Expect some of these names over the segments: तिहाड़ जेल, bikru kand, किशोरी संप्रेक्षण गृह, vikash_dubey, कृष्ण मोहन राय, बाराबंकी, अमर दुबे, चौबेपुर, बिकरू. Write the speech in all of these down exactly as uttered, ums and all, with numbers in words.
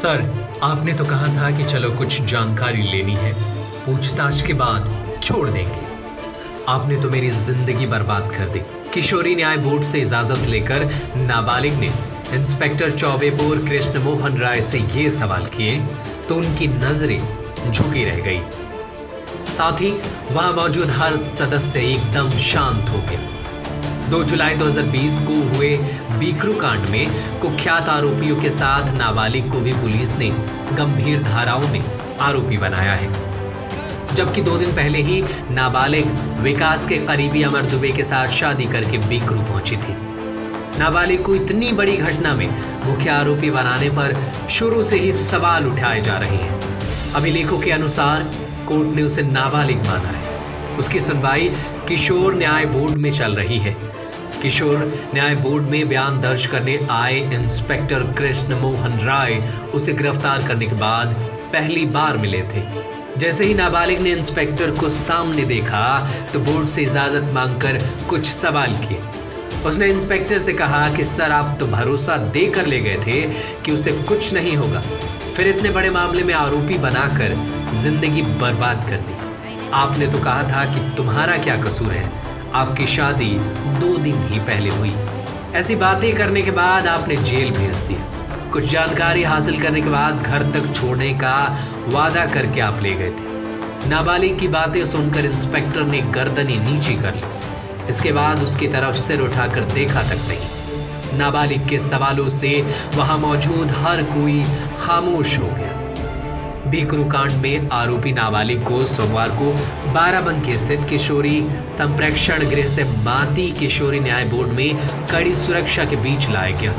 Sir, आपने तो कहा था कि चलो कुछ जानकारी लेनी है, पूछताछ के बाद छोड़ देंगे। आपने तो मेरी जिंदगी बर्बाद कर दी। किशोरी न्याय बोर्ड से इजाजत लेकर नाबालिग ने इंस्पेक्टर चौबेपुर कृष्ण मोहन राय से ये सवाल किए तो उनकी नजरें झुकी रह गई। साथ ही वहां मौजूद हर सदस्य एकदम शांत हो गया। दो जुलाई दो हज़ार बीस को हुए बिकरू कांड में कुख्यात आरोपियों के साथ नाबालिग को भी पुलिस ने गंभीर धाराओं में आरोपी बनाया है, जबकि दो दिन पहले ही नाबालिग विकास के करीबी अमर दुबे के साथ शादी करके बिकरू पहुंची थी। नाबालिग को इतनी बड़ी घटना में मुख्य आरोपी बनाने पर शुरू से ही सवाल उठाए जा रहे हैं। अभिलेखों के अनुसार कोर्ट ने उसे नाबालिग माना है। उसकी सुनवाई किशोर न्याय बोर्ड में चल रही है। किशोर न्याय बोर्ड में बयान दर्ज करने आए इंस्पेक्टर कृष्ण मोहन राय उसे गिरफ्तार करने के बाद पहली बार मिले थे। जैसे ही नाबालिग ने इंस्पेक्टर को सामने देखा तो बोर्ड से इजाजत मांगकर कुछ सवाल किए। उसने इंस्पेक्टर से कहा कि सर, आप तो भरोसा देकर ले गए थे कि उसे कुछ नहीं होगा, फिर इतने बड़े मामले में आरोपी बनाकर जिंदगी बर्बाद कर दी। आपने तो कहा था कि तुम्हारा क्या कसूर है, आपकी शादी दो दिन ही पहले हुई। ऐसी बातें करने के बाद आपने जेल भेज दिया। कुछ जानकारी हासिल करने के बाद घर तक छोड़ने का वादा करके आप ले गए थे। नाबालिग की बातें सुनकर इंस्पेक्टर ने गर्दन ही नीची कर ली। इसके बाद उसकी तरफ सिर उठाकर देखा तक नहीं। नाबालिग के सवालों से वहां मौजूद हर कोई खामोश हो गया। बिकरू कांड में आरोपी नाबालिग को सोमवार को बाराबंकी स्थित किशोरी संप्रेक्षण गृह से माती किशोरी न्याय बोर्ड में कड़ी सुरक्षा के बीच लाया गया।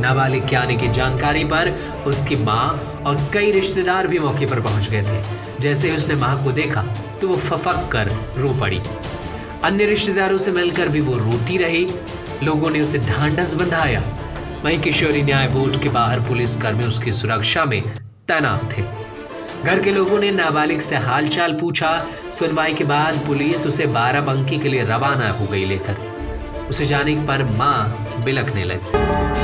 नाबालिग के आने की जानकारी पर उसकी माँ और कई रिश्तेदार भी मौके पर पहुंच गए थे। जैसे ही उसने माँ को देखा तो वो फफक कर रो पड़ी। अन्य रिश्तेदारों से मिलकर भी वो रोती रही। लोगों ने उसे ढांढस बंधाया। वहीं किशोरी न्याय बोर्ड के बाहर पुलिसकर्मी उसकी सुरक्षा में तैनात थे। घर के लोगों ने नाबालिग से हालचाल पूछा। सुनवाई के बाद पुलिस उसे बाराबंकी के लिए रवाना हो गई लेकर। उसे जाने पर माँ बिलखने लगी।